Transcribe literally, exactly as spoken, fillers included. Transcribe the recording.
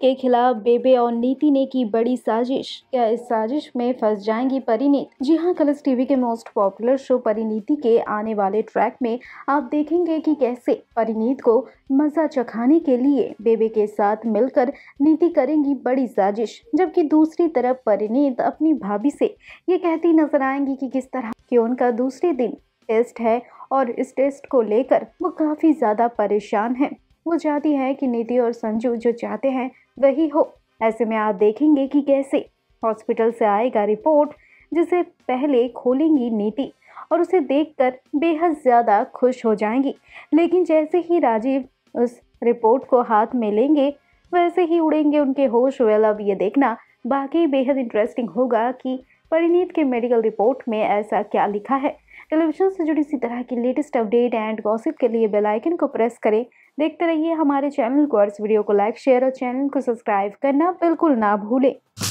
के खिलाफ बेबे और नीति ने की बड़ी साजिश। क्या इस साजिश में फंस जाएंगी परिणीति? जी हाँ, कलर्स टीवी के मोस्ट पॉपुलर शो परिणीति के आने वाले ट्रैक में आप देखेंगे कि कैसे परिणीति को मजा चखाने के लिए बेबे के साथ मिलकर नीति करेंगी बड़ी साजिश, जबकि दूसरी तरफ परिणीति अपनी भाभी से ये कहती नजर आएंगी कि किस तरह कि उनका दूसरे दिन टेस्ट है और इस टेस्ट को लेकर वो काफ़ी ज़्यादा परेशान है। वो चाहती है कि नीति और संजू जो चाहते हैं वही हो। ऐसे में आप देखेंगे कि कैसे हॉस्पिटल से आएगा रिपोर्ट, जिसे पहले खोलेंगी नीति और उसे देखकर बेहद ज़्यादा खुश हो जाएंगी। लेकिन जैसे ही राजीव उस रिपोर्ट को हाथ में लेंगे वैसे ही उड़ेंगे उनके होश। वेल, अब ये देखना बाकी बेहद इंटरेस्टिंग होगा कि परिणीति के मेडिकल रिपोर्ट में ऐसा क्या लिखा है। टेलीविजन से जुड़ी इसी तरह की लेटेस्ट अपडेट एंड गॉसिप के लिए बेल आइकन को प्रेस करें। देखते रहिए हमारे चैनल को और इस वीडियो को लाइक, शेयर और चैनल को सब्सक्राइब करना बिल्कुल ना भूलें।